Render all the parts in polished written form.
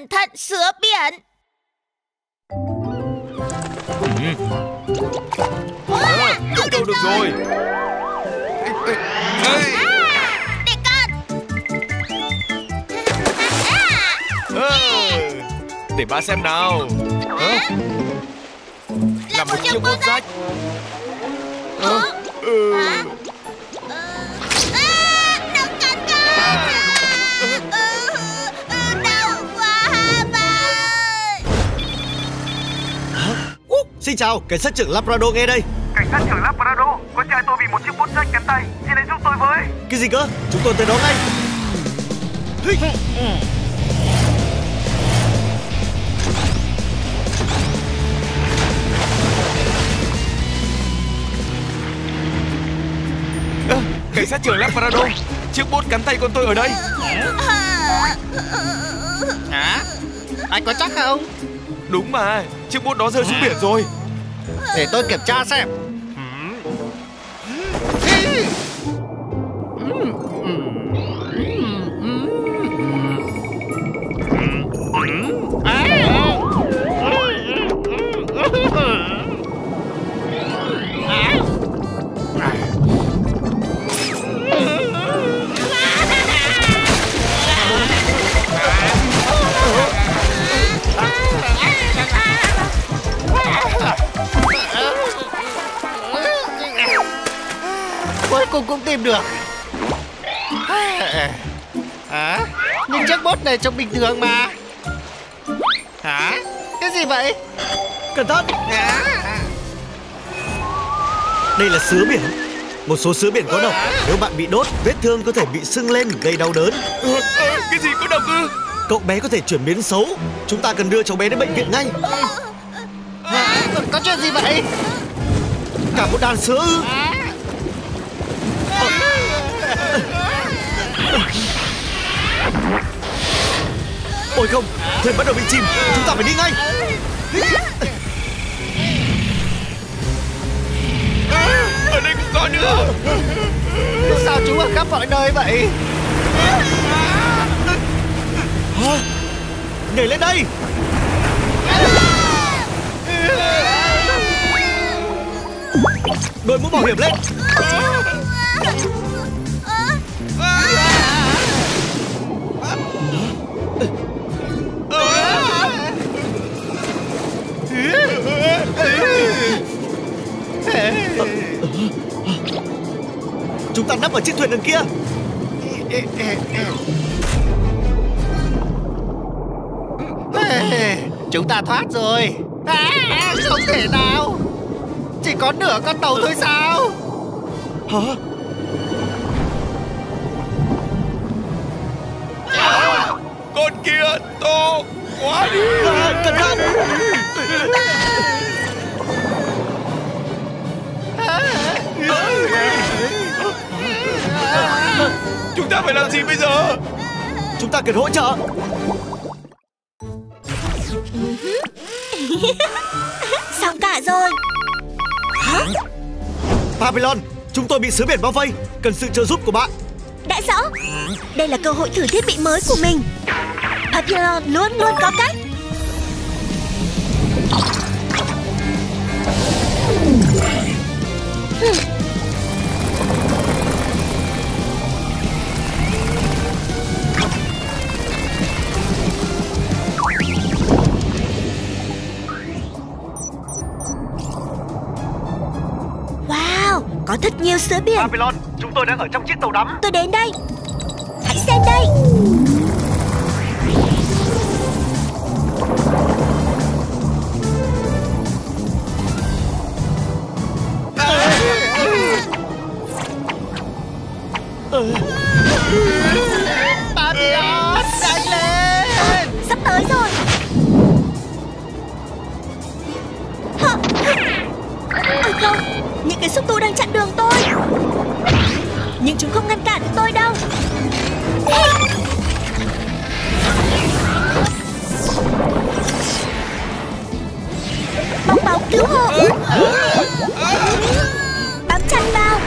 Cẩn thận sứa biển. Cứu đâu được rồi. Để con. Để ba xem nào. Là một chiếc bốt rách. Xin chào, cảnh sát trưởng Labrador nghe đây. Cảnh sát trưởng Labrador, con trai tôi bị một chiếc bốt rách cắn tay, xin hãy giúp tôi với. Cái gì cơ? Chúng tôi tới đó ngay. Cảnh sát trưởng Labrador, chiếc bốt cắn tay con tôi ở đây. Hả? Anh có chắc không? Đúng mà, chiếc bốt đó rơi xuống biển rồi. Để tôi kiểm tra xem. Cuối cùng cũng tìm được. Nhưng chiếc bốt này trông bình thường mà. Hả? Cái gì vậy? Cẩn thận. Đây là sứa biển. Một số sứa biển có độc. Nếu bạn bị đốt, vết thương có thể bị sưng lên gây đau đớn. Cái gì có độc ư? Cậu bé có thể chuyển biến xấu. Chúng ta cần đưa cháu bé đến bệnh viện ngay. Hả? Có chuyện gì vậy? Cả một đàn sứa ư? Ôi không, thuyền bắt đầu bị chìm. Chúng ta phải đi ngay. Ở đây cũng có nữa. Sao chúng ở khắp mọi nơi vậy? Nhảy lên đây. Đội mũ bảo hiểm lên. Chúng ta nấp ở chiếc thuyền đằng kia. Chúng ta thoát rồi. Không thể nào. Chỉ có nửa con tàu thôi sao? Hả? Con kia to quá đi. Cẩn thận. Chúng ta phải làm gì bây giờ? Chúng ta cần hỗ trợ. Xong cả rồi. Hả? Babylon, chúng tôi bị sứa biển bao vây, cần sự trợ giúp của bạn. Đã rõ. Đây là cơ hội thử thiết bị mới của mình. Babylon luôn luôn có cách. Wow, có thật nhiều sứa biển. Babylon, chúng tôi đang ở trong chiếc tàu đắm. Tôi đến đây. Hãy xem đây. Babylon, đánh lên. Sắp tới rồi. Ôi không, những cái xúc tu đang chặn đường tôi. Nhưng chúng không ngăn cản tôi đâu. Bóng bóng cứu hộ. Bám chặt vào.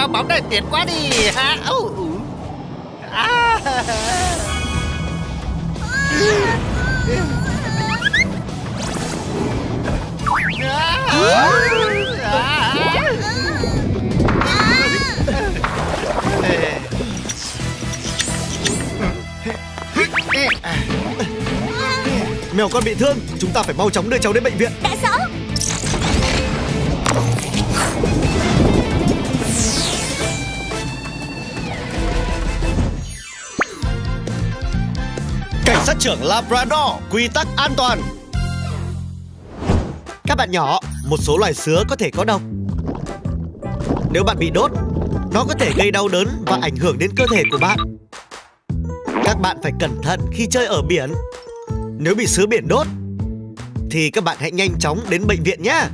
bong bóng này tuyệt quá đi hả? Mèo con bị thương, chúng ta phải mau chóng đưa cháu đến bệnh viện. Đã rõ. Cảnh sát trưởng Labrador, quy tắc an toàn. Các bạn nhỏ, một số loài sứa có thể có độc. Nếu bạn bị đốt, nó có thể gây đau đớn và ảnh hưởng đến cơ thể của bạn. Các bạn phải cẩn thận khi chơi ở biển. Nếu bị sứa biển đốt, thì các bạn hãy nhanh chóng đến bệnh viện nhé.